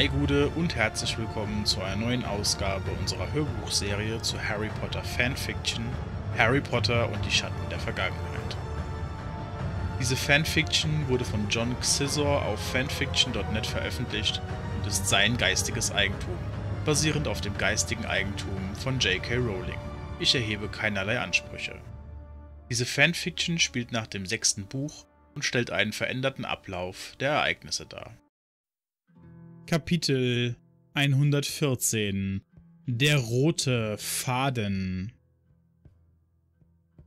Hi Gude und herzlich willkommen zu einer neuen Ausgabe unserer Hörbuchserie zu Harry Potter Fanfiction, Harry Potter und die Schatten der Vergangenheit. Diese Fanfiction wurde von John Xisor auf fanfiction.net veröffentlicht und ist sein geistiges Eigentum, basierend auf dem geistigen Eigentum von J.K. Rowling. Ich erhebe keinerlei Ansprüche. Diese Fanfiction spielt nach dem 6. Buch und stellt einen veränderten Ablauf der Ereignisse dar. Kapitel 114 – Der rote Faden.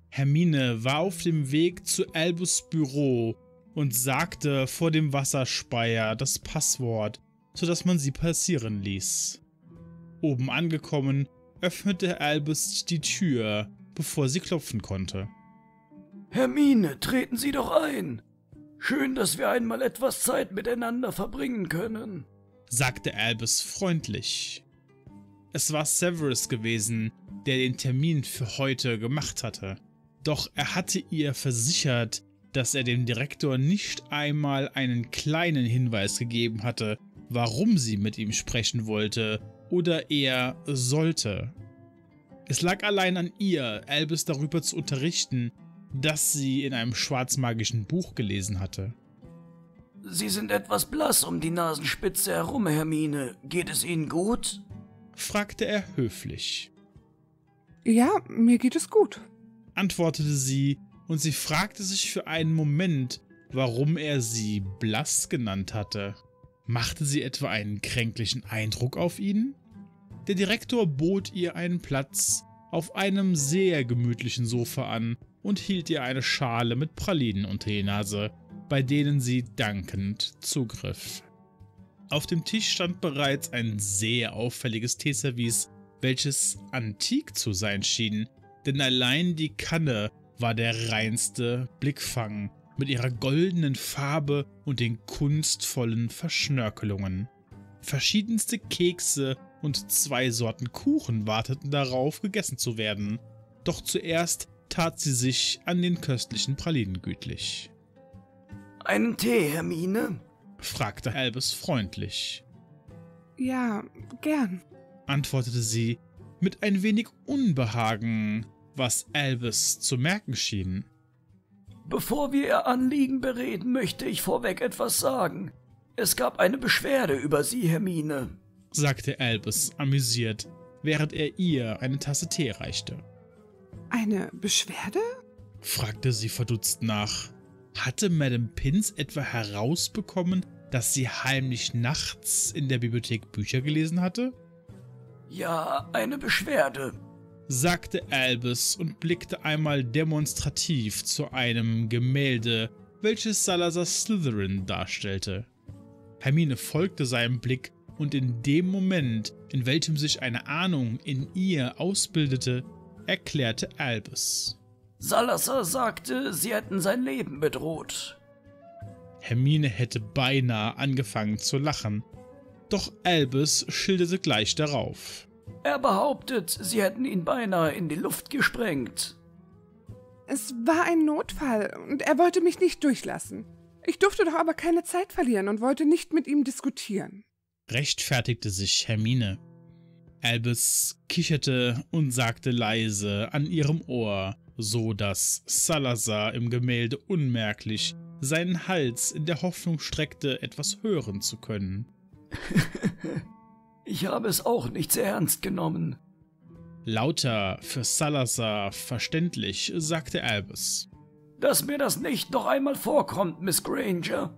Hermine war auf dem Weg zu Albus' Büro und sagte vor dem Wasserspeier das Passwort, sodass man sie passieren ließ. Oben angekommen, öffnete Albus die Tür, bevor sie klopfen konnte. »Hermine, treten Sie doch ein! Schön, dass wir einmal etwas Zeit miteinander verbringen können«, sagte Albus freundlich. Es war Severus gewesen, der den Termin für heute gemacht hatte. Doch er hatte ihr versichert, dass er dem Direktor nicht einmal einen kleinen Hinweis gegeben hatte, warum sie mit ihm sprechen wollte oder eher sollte. Es lag allein an ihr, Albus darüber zu unterrichten, dass sie in einem schwarzmagischen Buch gelesen hatte. »Sie sind etwas blass um die Nasenspitze herum, Hermine. Geht es Ihnen gut?« fragte er höflich. »Ja, mir geht es gut«, antwortete sie, und sie fragte sich für einen Moment, warum er sie blass genannt hatte. Machte sie etwa einen kränklichen Eindruck auf ihn? Der Direktor bot ihr einen Platz auf einem sehr gemütlichen Sofa an und hielt ihr eine Schale mit Pralinen unter die Nase, bei denen sie dankend zugriff. Auf dem Tisch stand bereits ein sehr auffälliges Teeservice, welches antik zu sein schien, denn allein die Kanne war der reinste Blickfang, mit ihrer goldenen Farbe und den kunstvollen Verschnörkelungen. Verschiedenste Kekse und 2 Sorten Kuchen warteten darauf, gegessen zu werden, doch zuerst tat sie sich an den köstlichen Pralinen gütlich. »Einen Tee, Hermine?« fragte Albus freundlich. »Ja, gern«, antwortete sie mit ein wenig Unbehagen, was Albus zu merken schien. »Bevor wir Ihr Anliegen bereden, möchte ich vorweg etwas sagen. Es gab eine Beschwerde über Sie, Hermine«, sagte Albus amüsiert, während er ihr eine Tasse Tee reichte. »Eine Beschwerde?« fragte sie verdutzt nach. Hatte Madame Pince etwa herausbekommen, dass sie heimlich nachts in der Bibliothek Bücher gelesen hatte? »Ja, eine Beschwerde«, sagte Albus und blickte einmal demonstrativ zu einem Gemälde, welches Salazar Slytherin darstellte. Hermine folgte seinem Blick, und in dem Moment, in welchem sich eine Ahnung in ihr ausbildete, erklärte Albus: »Salazar sagte, sie hätten sein Leben bedroht.« Hermine hätte beinahe angefangen zu lachen, doch Albus schilderte gleich darauf: »Er behauptet, sie hätten ihn beinahe in die Luft gesprengt.« »Es war ein Notfall und er wollte mich nicht durchlassen. Ich durfte doch aber keine Zeit verlieren und wollte nicht mit ihm diskutieren«, rechtfertigte sich Hermine. Albus kicherte und sagte leise an ihrem Ohr, so dass Salazar im Gemälde unmerklich seinen Hals in der Hoffnung streckte, etwas hören zu können. »Ich habe es auch nicht sehr ernst genommen«, lauter für Salazar verständlich, sagte Albus. »Dass mir das nicht noch einmal vorkommt, Miss Granger.«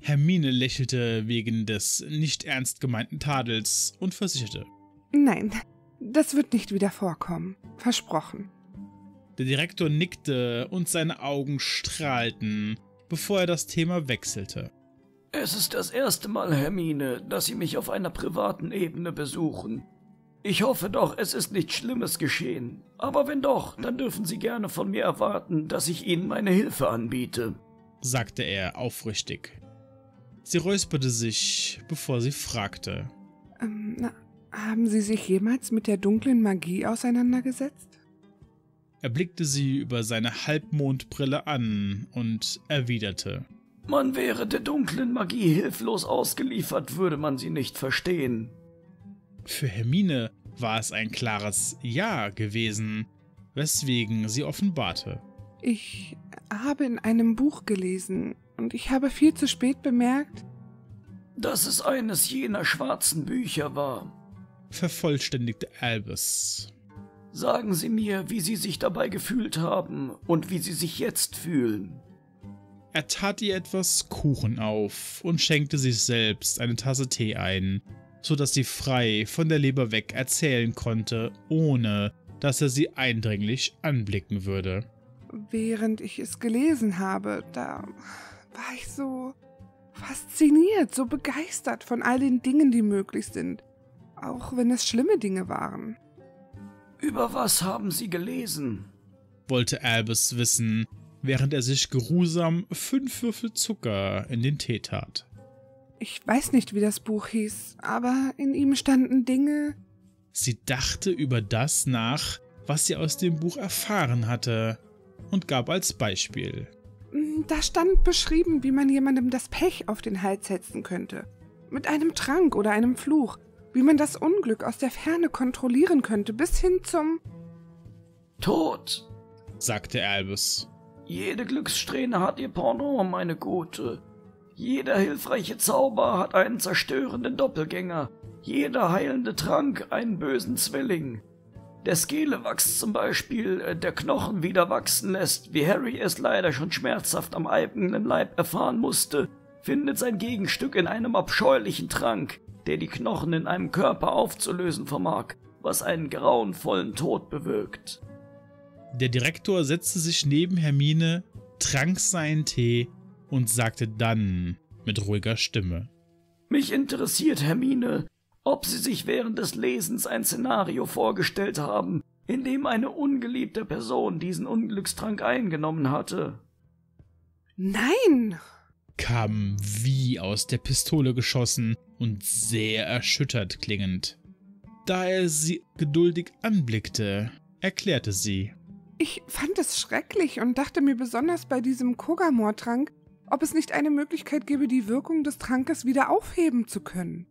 Hermine lächelte wegen des nicht ernst gemeinten Tadels und versicherte: »Nein, das wird nicht wieder vorkommen. Versprochen.« Der Direktor nickte und seine Augen strahlten, bevor er das Thema wechselte. »Es ist das erste Mal, Hermine, dass Sie mich auf einer privaten Ebene besuchen. Ich hoffe doch, es ist nichts Schlimmes geschehen. Aber wenn doch, dann dürfen Sie gerne von mir erwarten, dass ich Ihnen meine Hilfe anbiete«, sagte er aufrichtig. Sie räusperte sich, bevor sie fragte: »Haben Sie sich jemals mit der dunklen Magie auseinandergesetzt?« Er blickte sie über seine Halbmondbrille an und erwiderte: Man wäre der dunklen Magie hilflos ausgeliefert, würde man sie nicht verstehen. Für Hermine war es ein klares Ja gewesen, weswegen sie offenbarte. Ich habe in einem Buch gelesen und ich habe viel zu spät bemerkt, dass es eines jener schwarzen Bücher war, vervollständigte Albus. Sagen Sie mir, wie Sie sich dabei gefühlt haben und wie Sie sich jetzt fühlen. Er tat ihr etwas Kuchen auf und schenkte sich selbst eine Tasse Tee ein, sodass sie frei von der Leber weg erzählen konnte, ohne dass er sie eindringlich anblicken würde. Während ich es gelesen habe, da war ich so fasziniert, so begeistert von all den Dingen, die möglich sind, auch wenn es schlimme Dinge waren. Über was haben Sie gelesen? Wollte Albus wissen, während er sich geruhsam 5 Würfel Zucker in den Tee tat. Ich weiß nicht, wie das Buch hieß, aber in ihm standen Dinge... Sie dachte über das nach, was sie aus dem Buch erfahren hatte, und gab als Beispiel. Da stand beschrieben, wie man jemandem das Pech auf den Hals setzen könnte. Mit einem Trank oder einem Fluch. Wie man das Unglück aus der Ferne kontrollieren könnte, bis hin zum... Tod, sagte Albus. Jede Glückssträhne hat ihr Pendant, meine Gute. Jeder hilfreiche Zauber hat einen zerstörenden Doppelgänger. Jeder heilende Trank einen bösen Zwilling. Der Skelewachs zum Beispiel, der Knochen wieder wachsen lässt, wie Harry es leider schon schmerzhaft am eigenen Leib erfahren musste, findet sein Gegenstück in einem abscheulichen Trank, der die Knochen in einem Körper aufzulösen vermag, was einen grauenvollen Tod bewirkt. Der Direktor setzte sich neben Hermine, trank seinen Tee und sagte dann mit ruhiger Stimme: Mich interessiert, Hermine, ob Sie sich während des Lesens ein Szenario vorgestellt haben, in dem eine ungeliebte Person diesen Unglückstrank eingenommen hatte. Nein! Kam wie aus der Pistole geschossen und sehr erschüttert klingend. Da er sie geduldig anblickte, erklärte sie: Ich fand es schrecklich und dachte mir besonders bei diesem Kogamor-Trank, ob es nicht eine Möglichkeit gäbe, die Wirkung des Trankes wieder aufheben zu können.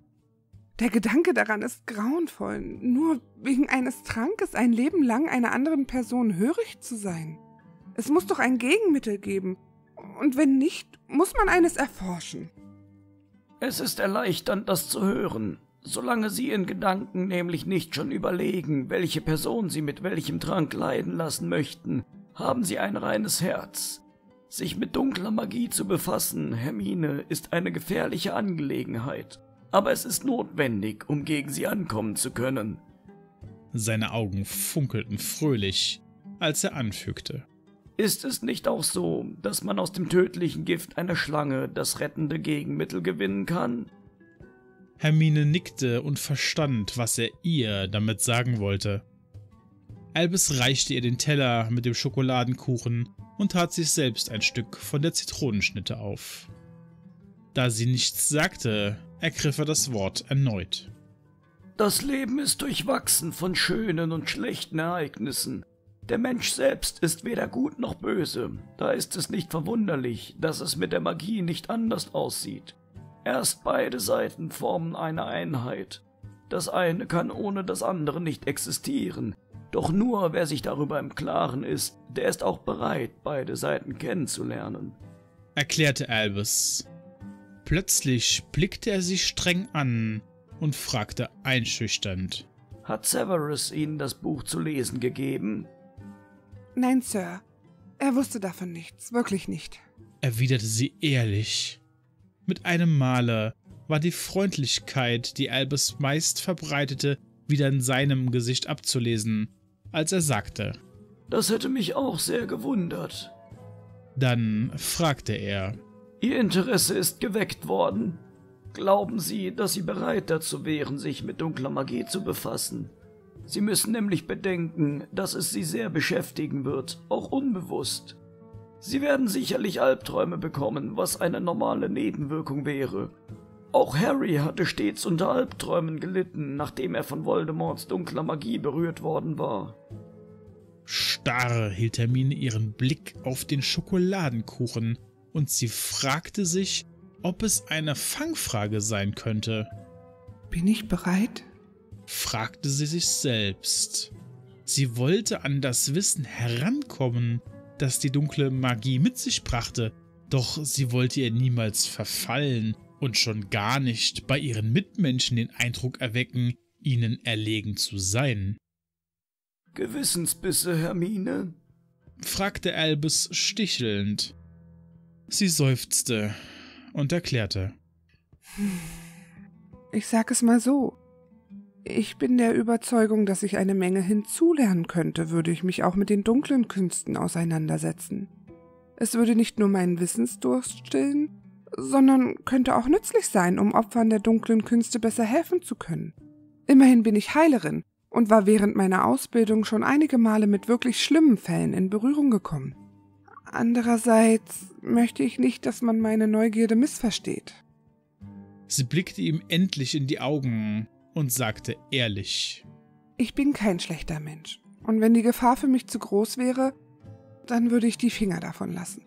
Der Gedanke daran ist grauenvoll, nur wegen eines Trankes ein Leben lang einer anderen Person hörig zu sein. Es muss doch ein Gegenmittel geben, und wenn nicht, muss man eines erforschen. Es ist erleichternd, das zu hören, solange Sie in Gedanken nämlich nicht schon überlegen, welche Person Sie mit welchem Trank leiden lassen möchten, haben Sie ein reines Herz. Sich mit dunkler Magie zu befassen, Hermine, ist eine gefährliche Angelegenheit, aber es ist notwendig, um gegen sie ankommen zu können. Seine Augen funkelten fröhlich, als er anfügte: Ist es nicht auch so, dass man aus dem tödlichen Gift einer Schlange das rettende Gegenmittel gewinnen kann? Hermine nickte und verstand, was er ihr damit sagen wollte. Albus reichte ihr den Teller mit dem Schokoladenkuchen und tat sich selbst ein Stück von der Zitronenschnitte auf. Da sie nichts sagte, ergriff er das Wort erneut. Das Leben ist durchwachsen von schönen und schlechten Ereignissen. Der Mensch selbst ist weder gut noch böse, da ist es nicht verwunderlich, dass es mit der Magie nicht anders aussieht. Erst beide Seiten formen eine Einheit. Das eine kann ohne das andere nicht existieren, doch nur wer sich darüber im Klaren ist, der ist auch bereit, beide Seiten kennenzulernen, erklärte Albus. Plötzlich blickte er sie streng an und fragte einschüchternd: Hat Severus Ihnen das Buch zu lesen gegeben? Nein, Sir. Er wusste davon nichts, wirklich nicht, erwiderte sie ehrlich. Mit einem Male war die Freundlichkeit, die Albus meist verbreitete, wieder in seinem Gesicht abzulesen, als er sagte: Das hätte mich auch sehr gewundert. Dann fragte er: Ihr Interesse ist geweckt worden. Glauben Sie, dass Sie bereit dazu wären, sich mit dunkler Magie zu befassen? Sie müssen nämlich bedenken, dass es Sie sehr beschäftigen wird, auch unbewusst. Sie werden sicherlich Albträume bekommen, was eine normale Nebenwirkung wäre. Auch Harry hatte stets unter Albträumen gelitten, nachdem er von Voldemorts dunkler Magie berührt worden war. Starr hielt Hermine ihren Blick auf den Schokoladenkuchen und sie fragte sich, ob es eine Fangfrage sein könnte. Bin ich bereit? Fragte sie sich selbst. Sie wollte an das Wissen herankommen, das die dunkle Magie mit sich brachte, doch sie wollte ihr niemals verfallen und schon gar nicht bei ihren Mitmenschen den Eindruck erwecken, ihnen erlegen zu sein. Gewissensbisse, Hermine? Fragte Albus stichelnd. Sie seufzte und erklärte. Ich sag es mal so. Ich bin der Überzeugung, dass ich eine Menge hinzulernen könnte, würde ich mich auch mit den dunklen Künsten auseinandersetzen. Es würde nicht nur meinen Wissensdurst stillen, sondern könnte auch nützlich sein, um Opfern der dunklen Künste besser helfen zu können. Immerhin bin ich Heilerin und war während meiner Ausbildung schon einige Male mit wirklich schlimmen Fällen in Berührung gekommen. Andererseits möchte ich nicht, dass man meine Neugierde missversteht. Sie blickte ihm endlich in die Augen und sagte ehrlich: Ich bin kein schlechter Mensch, und wenn die Gefahr für mich zu groß wäre, dann würde ich die Finger davon lassen.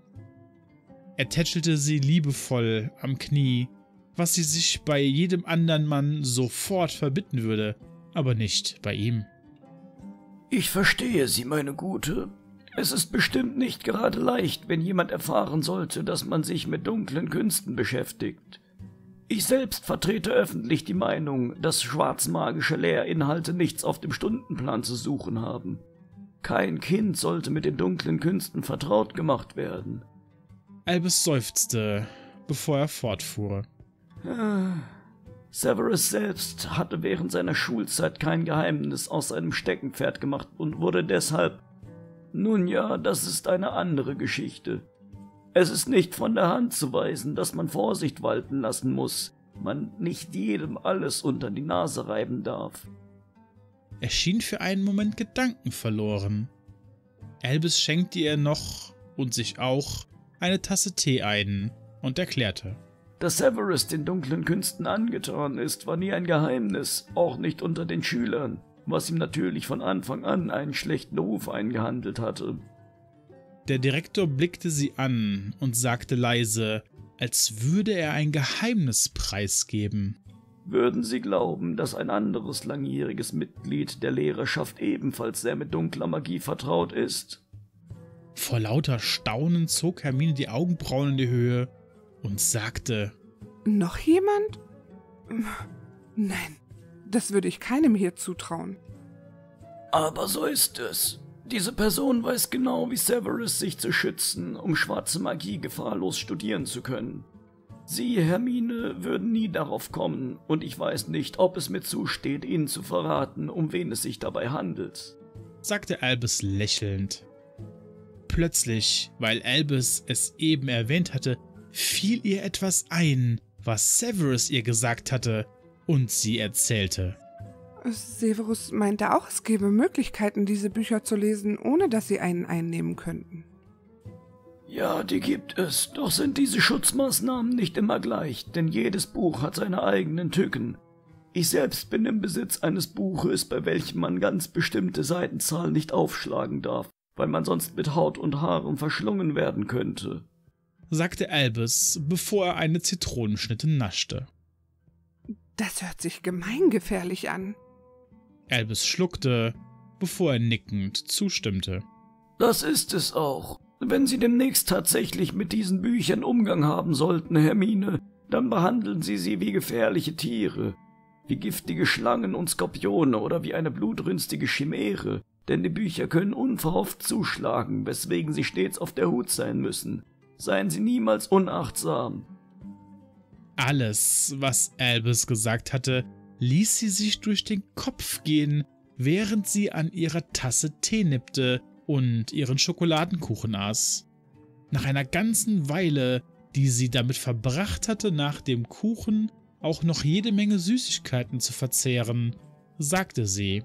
Er tätschelte sie liebevoll am Knie, was sie sich bei jedem anderen Mann sofort verbitten würde, aber nicht bei ihm. Ich verstehe Sie, meine Gute. Es ist bestimmt nicht gerade leicht, wenn jemand erfahren sollte, dass man sich mit dunklen Künsten beschäftigt. Ich selbst vertrete öffentlich die Meinung, dass schwarzmagische Lehrinhalte nichts auf dem Stundenplan zu suchen haben. Kein Kind sollte mit den dunklen Künsten vertraut gemacht werden. Albus seufzte, bevor er fortfuhr. Severus selbst hatte während seiner Schulzeit kein Geheimnis aus seinem Steckenpferd gemacht und wurde deshalb... Nun ja, das ist eine andere Geschichte. Es ist nicht von der Hand zu weisen, dass man Vorsicht walten lassen muss. Man nicht jedem alles unter die Nase reiben darf. Er schien für einen Moment Gedanken verloren. Albus schenkte ihr noch, und sich auch, eine Tasse Tee ein und erklärte. Dass Severus den dunklen Künsten angetan ist, war nie ein Geheimnis, auch nicht unter den Schülern, was ihm natürlich von Anfang an einen schlechten Ruf eingehandelt hatte. Der Direktor blickte sie an und sagte leise, als würde er ein Geheimnis preisgeben. Würden Sie glauben, dass ein anderes langjähriges Mitglied der Lehrerschaft ebenfalls sehr mit dunkler Magie vertraut ist? Vor lauter Staunen zog Hermine die Augenbrauen in die Höhe und sagte: Noch jemand? Nein, das würde ich keinem hier zutrauen. Aber so ist es. Diese Person weiß genau, wie Severus sich zu schützen, um schwarze Magie gefahrlos studieren zu können. Sie, Hermine, würden nie darauf kommen, und ich weiß nicht, ob es mir zusteht, Ihnen zu verraten, um wen es sich dabei handelt, sagte Albus lächelnd. Plötzlich, weil Albus es eben erwähnt hatte, fiel ihr etwas ein, was Severus ihr gesagt hatte, und sie erzählte. Severus meinte auch, es gäbe Möglichkeiten, diese Bücher zu lesen, ohne dass sie einen einnehmen könnten. Ja, die gibt es, doch sind diese Schutzmaßnahmen nicht immer gleich, denn jedes Buch hat seine eigenen Tücken. Ich selbst bin im Besitz eines Buches, bei welchem man ganz bestimmte Seitenzahlen nicht aufschlagen darf, weil man sonst mit Haut und Haaren verschlungen werden könnte, sagte Albus, bevor er eine Zitronenschnitte naschte. Das hört sich gemeingefährlich an. Albus schluckte, bevor er nickend zustimmte. Das ist es auch. Wenn Sie demnächst tatsächlich mit diesen Büchern Umgang haben sollten, Hermine, dann behandeln Sie sie wie gefährliche Tiere, wie giftige Schlangen und Skorpione oder wie eine blutrünstige Chimäre, denn die Bücher können unverhofft zuschlagen, weswegen Sie stets auf der Hut sein müssen. Seien Sie niemals unachtsam. Alles, was Albus gesagt hatte, ließ sie sich durch den Kopf gehen, während sie an ihrer Tasse Tee nippte und ihren Schokoladenkuchen aß. Nach einer ganzen Weile, die sie damit verbracht hatte, nach dem Kuchen auch noch jede Menge Süßigkeiten zu verzehren, sagte sie: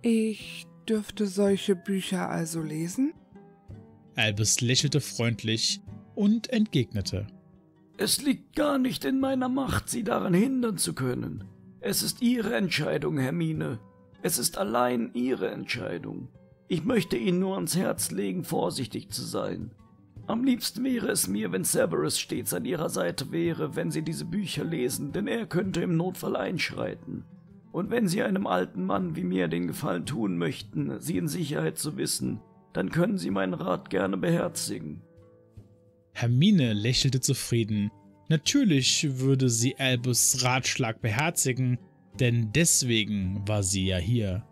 Ich dürfte solche Bücher also lesen? Albus lächelte freundlich und entgegnete: Es liegt gar nicht in meiner Macht, Sie daran hindern zu können. Es ist Ihre Entscheidung, Hermine. Es ist allein Ihre Entscheidung. Ich möchte Ihnen nur ans Herz legen, vorsichtig zu sein. Am liebsten wäre es mir, wenn Severus stets an ihrer Seite wäre, wenn sie diese Bücher lesen, denn er könnte im Notfall einschreiten. Und wenn sie einem alten Mann wie mir den Gefallen tun möchten, sie in Sicherheit zu wissen, dann können sie meinen Rat gerne beherzigen. Hermine lächelte zufrieden. Natürlich würde sie Albus' Ratschlag beherzigen, denn deswegen war sie ja hier.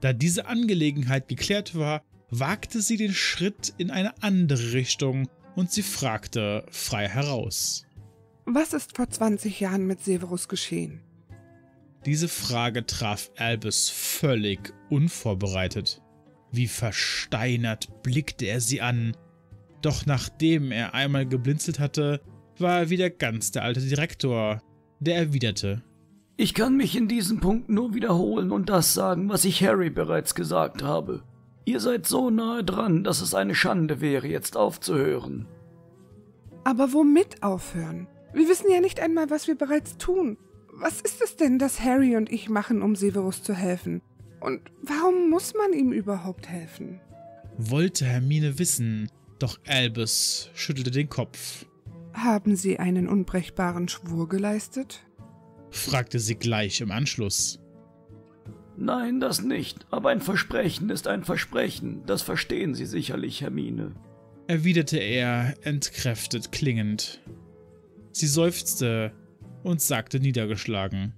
Da diese Angelegenheit geklärt war, wagte sie den Schritt in eine andere Richtung und sie fragte frei heraus. Was ist vor 20 Jahren mit Severus geschehen? Diese Frage traf Albus völlig unvorbereitet. Wie versteinert blickte er sie an. Doch nachdem er einmal geblinzelt hatte, war er wieder ganz der alte Direktor, der erwiderte: Ich kann mich in diesem Punkt nur wiederholen und das sagen, was ich Harry bereits gesagt habe. Ihr seid so nahe dran, dass es eine Schande wäre, jetzt aufzuhören. Aber womit aufhören? Wir wissen ja nicht einmal, was wir bereits tun. Was ist es denn, das Harry und ich machen, um Severus zu helfen? Und warum muss man ihm überhaupt helfen? Wollte Hermine wissen, doch Albus schüttelte den Kopf. Haben Sie einen unbrechbaren Schwur geleistet? Fragte sie gleich im Anschluss. Nein, das nicht, aber ein Versprechen ist ein Versprechen, das verstehen Sie sicherlich, Hermine, erwiderte er, entkräftet klingend. Sie seufzte und sagte niedergeschlagen: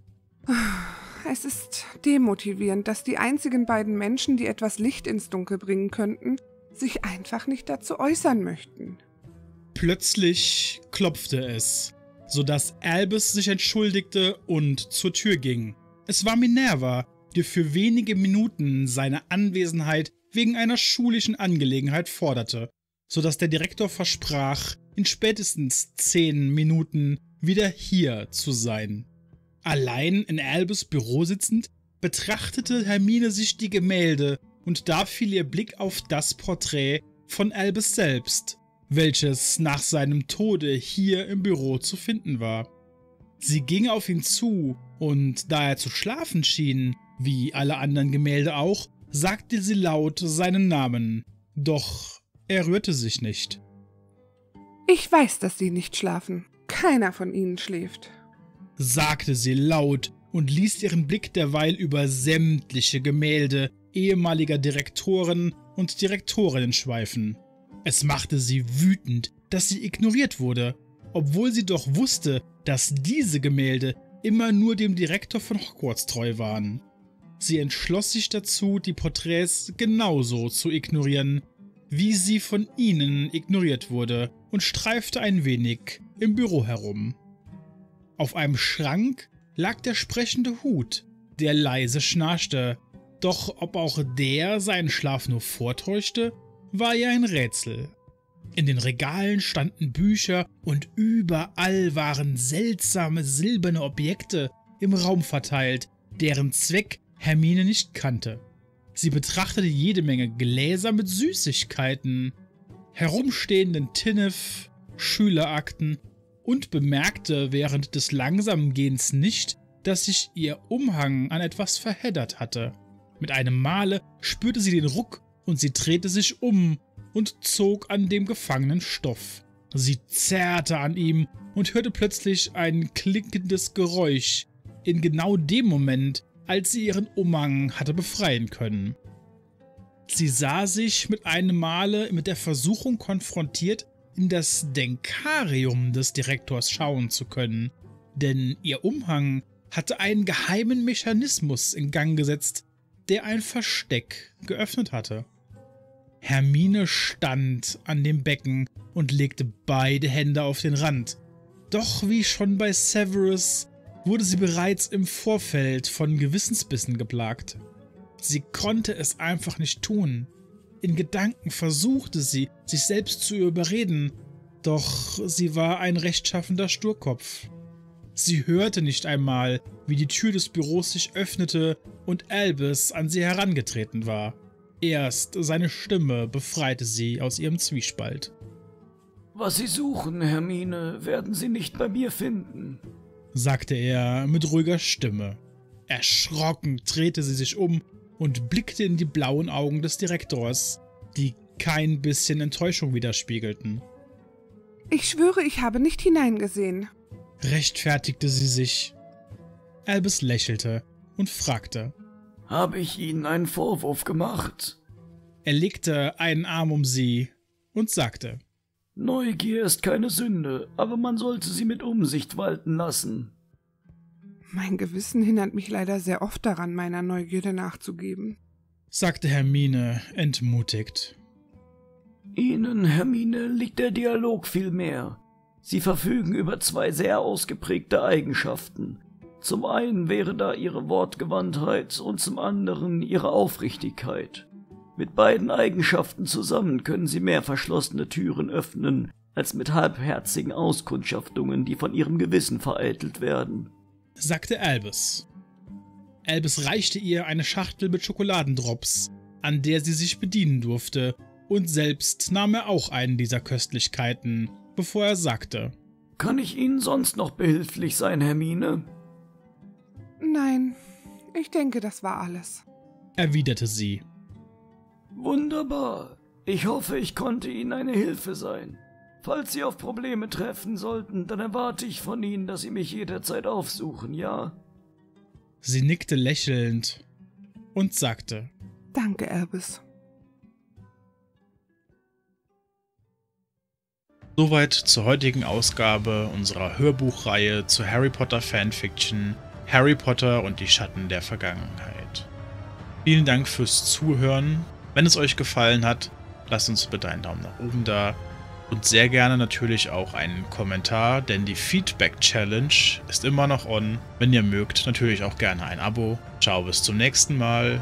Es ist demotivierend, dass die einzigen beiden Menschen, die etwas Licht ins Dunkel bringen könnten, sich einfach nicht dazu äußern möchten. Plötzlich klopfte es, sodass Albus sich entschuldigte und zur Tür ging. Es war Minerva, die für wenige Minuten seine Anwesenheit wegen einer schulischen Angelegenheit forderte, sodass der Direktor versprach, in spätestens 10 Minuten wieder hier zu sein. Allein in Albus' Büro sitzend, betrachtete Hermine sich die Gemälde und da fiel ihr Blick auf das Porträt von Albus selbst, welches nach seinem Tode hier im Büro zu finden war. Sie ging auf ihn zu und da er zu schlafen schien, wie alle anderen Gemälde auch, sagte sie laut seinen Namen, doch er rührte sich nicht. Ich weiß, dass Sie nicht schlafen. Keiner von Ihnen schläft, sagte sie laut und ließ ihren Blick derweil über sämtliche Gemälde ehemaliger Direktoren und Direktorinnen schweifen. Es machte sie wütend, dass sie ignoriert wurde, obwohl sie doch wusste, dass diese Gemälde immer nur dem Direktor von Hogwarts treu waren. Sie entschloss sich dazu, die Porträts genauso zu ignorieren, wie sie von ihnen ignoriert wurde, und streifte ein wenig im Büro herum. Auf einem Schrank lag der sprechende Hut, der leise schnarchte, doch ob auch der seinen Schlaf nur vortäuschte, war ja ein Rätsel. In den Regalen standen Bücher und überall waren seltsame silberne Objekte im Raum verteilt, deren Zweck Hermine nicht kannte. Sie betrachtete jede Menge Gläser mit Süßigkeiten, herumstehenden Tinnef, Schülerakten und bemerkte während des langsamen Gehens nicht, dass sich ihr Umhang an etwas verheddert hatte. Mit einem Male spürte sie den Ruck und sie drehte sich um und zog an dem gefangenen Stoff. Sie zerrte an ihm und hörte plötzlich ein klinkendes Geräusch, in genau dem Moment, als sie ihren Umhang hatte befreien können. Sie sah sich mit einem Male mit der Versuchung konfrontiert, in das Denkarium des Direktors schauen zu können, denn ihr Umhang hatte einen geheimen Mechanismus in Gang gesetzt, der ein Versteck geöffnet hatte. Hermine stand an dem Becken und legte beide Hände auf den Rand. Doch wie schon bei Severus wurde sie bereits im Vorfeld von Gewissensbissen geplagt. Sie konnte es einfach nicht tun. In Gedanken versuchte sie, sich selbst zu überreden, doch sie war ein rechtschaffender Sturkopf. Sie hörte nicht einmal, wie die Tür des Büros sich öffnete und Albus an sie herangetreten war. Erst seine Stimme befreite sie aus ihrem Zwiespalt. Was Sie suchen, Hermine, werden Sie nicht bei mir finden, sagte er mit ruhiger Stimme. Erschrocken drehte sie sich um und blickte in die blauen Augen des Direktors, die kein bisschen Enttäuschung widerspiegelten. Ich schwöre, ich habe nicht hineingesehen, rechtfertigte sie sich. Albus lächelte und fragte: Habe ich Ihnen einen Vorwurf gemacht? Er legte einen Arm um sie und sagte: Neugier ist keine Sünde, aber man sollte sie mit Umsicht walten lassen. Mein Gewissen hindert mich leider sehr oft daran, meiner Neugierde nachzugeben, sagte Hermine entmutigt. Ihnen, Hermine, liegt der Dialog viel mehr. Sie verfügen über zwei sehr ausgeprägte Eigenschaften. Zum einen wäre da Ihre Wortgewandtheit und zum anderen Ihre Aufrichtigkeit. Mit beiden Eigenschaften zusammen können Sie mehr verschlossene Türen öffnen, als mit halbherzigen Auskundschaftungen, die von Ihrem Gewissen vereitelt werden, sagte Albus. Albus reichte ihr eine Schachtel mit Schokoladendrops, an der sie sich bedienen durfte, und selbst nahm er auch einen dieser Köstlichkeiten, bevor er sagte: Kann ich Ihnen sonst noch behilflich sein, Hermine? Nein, ich denke, das war alles, erwiderte sie. Wunderbar. Ich hoffe, ich konnte Ihnen eine Hilfe sein. Falls Sie auf Probleme treffen sollten, dann erwarte ich von Ihnen, dass Sie mich jederzeit aufsuchen, ja? Sie nickte lächelnd und sagte: Danke, Albus. Soweit zur heutigen Ausgabe unserer Hörbuchreihe zu Harry Potter Fanfiction, Harry Potter und die Schatten der Vergangenheit. Vielen Dank fürs Zuhören. Wenn es euch gefallen hat, lasst uns bitte einen Daumen nach oben da und sehr gerne natürlich auch einen Kommentar, denn die Feedback Challenge ist immer noch on. Wenn ihr mögt, natürlich auch gerne ein Abo. Ciao, bis zum nächsten Mal.